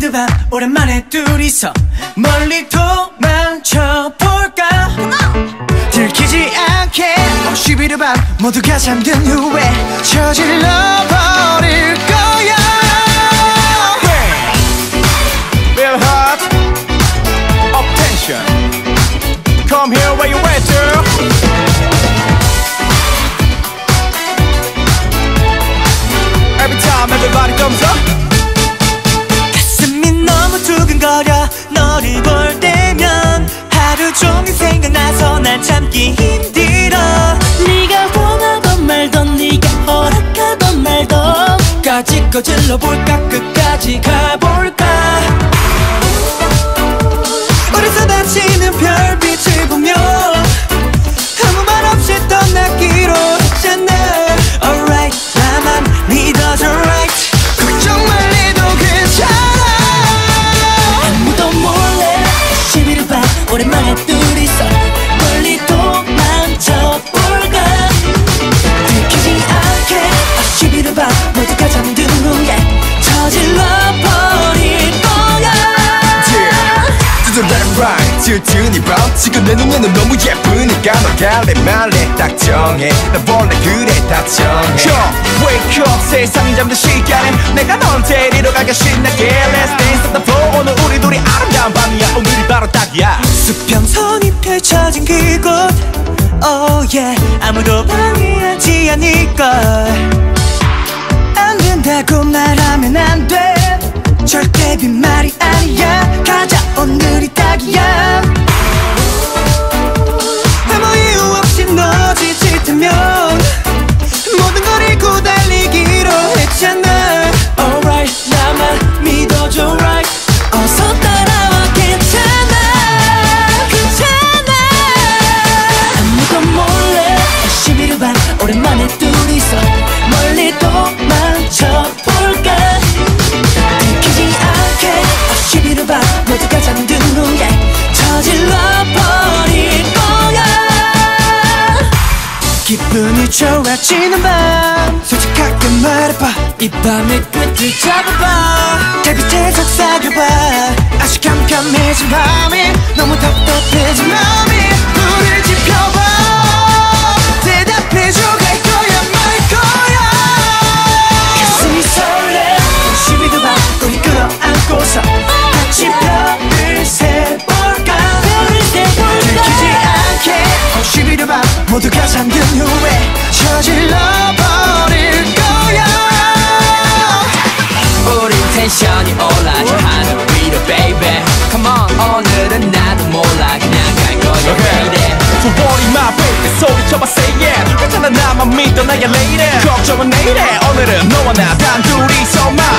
늦은 밤 오랜만에 둘이서 멀리 도망쳐볼까. 들키지 않게 시비를 밤 모두가 잠든 후에 저질러버릴 거야. Real hot attention, come here where you at girl. Every time everybody thumbs up. 두근거려 너를 볼 때면 하루 종일 생각나서 난 참기 힘들어. 네가 원하던 말던 네가 허락하던 말던 까지 거질러 볼까, 끝까지 가볼까. 우리 쏟아지는 별빛을 보며 아무 말 없이 떠나기로 했잖아. Alright, 나만 믿어줘 right. 걱정 말해도 괜찮아. 오랜만에 둘이서 멀리 도망쳐볼까. 들키지 않게 시비를 봐 모두가 잠든 후에 저질러버릴 거야. Do that right, 들뜬 이 밤 지금 내 눈에는 너무 예쁘니까 너 갈래 말래 딱 정해. 난 원래 그래 딱 정해. Wake up, 세상이 잠든 시간엔 내가 넌 데리러 가게 신나게. Let's dance on the floor, 오늘 우리 둘이 아름다운 밤이야. 오늘이 바로 딱이야. 수평선이 펼쳐진 그곳, oh yeah, 아무도 방해하지 않을걸. 안 된다고 말하면 안 돼, 절대 빈말이 아니야. 가자, 오늘이 딱이야. 아무 이유 없이 너 지칠다면 모든 걸 잃고 달리기로 했잖아. Alright, 나만 믿어줘 right. 어서 따라와, 괜찮아 괜찮아. 아무도 몰래 시비를 봐 오랜만에 둘이서 멀리 도망쳐볼까. 들키지 않게 시비를 봐 모두가 잠든 후에 저질러버릴 거야. 기분이 좋아지는 밤 솔직하게 말해봐. 이 밤의 끝을 잡아봐. 달빛에 속삭여봐. 아직 깜깜해진 밤이 너무 답답해진 마음이 불을 지펴봐. 대답해줘, 갈 거야 말 거야. 가슴이 설레 시비도 봐. 우리 끌어안고서 같이 별을 세볼까. 들키지 않게 시비도 봐. 모두가 잠든 후에 저질러버릴 거야. 우리 텐션이 올라져 하늘 위로 baby. Come on, 오늘은 나도 몰라 그냥 갈 거야 baby. Don't worry my baby, 소리쳐봐 say yeah. 괜찮아 나만 믿어 나의 lady. 걱정은 내일에 오늘은 너와 나 단둘이서만